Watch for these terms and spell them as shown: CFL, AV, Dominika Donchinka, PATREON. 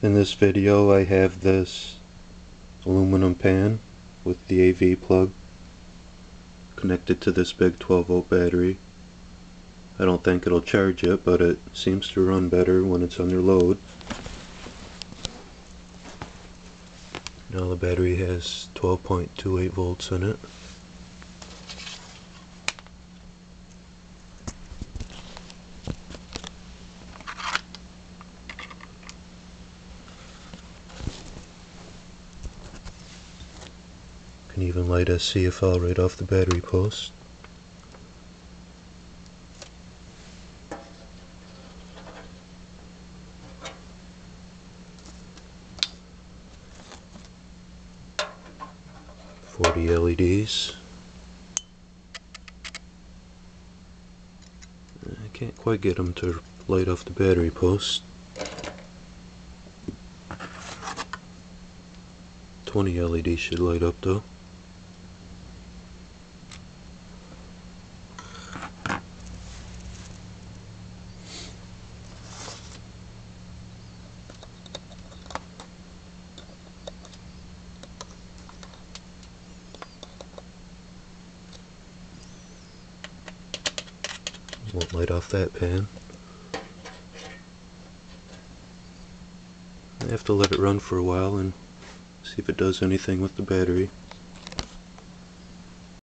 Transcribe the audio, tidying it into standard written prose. In this video I have this aluminum pan with the AV plug connected to this big 12-volt battery. I don't think it'll charge it, but it seems to run better when it's under load. Now the battery has 12.28 volts in it. Can even light a CFL right off the battery post. The LEDs. I can't quite get them to light off the battery post. 20 LEDs should light up though. Won't light off that pan. I have to let it run for a while and see if it does anything with the battery.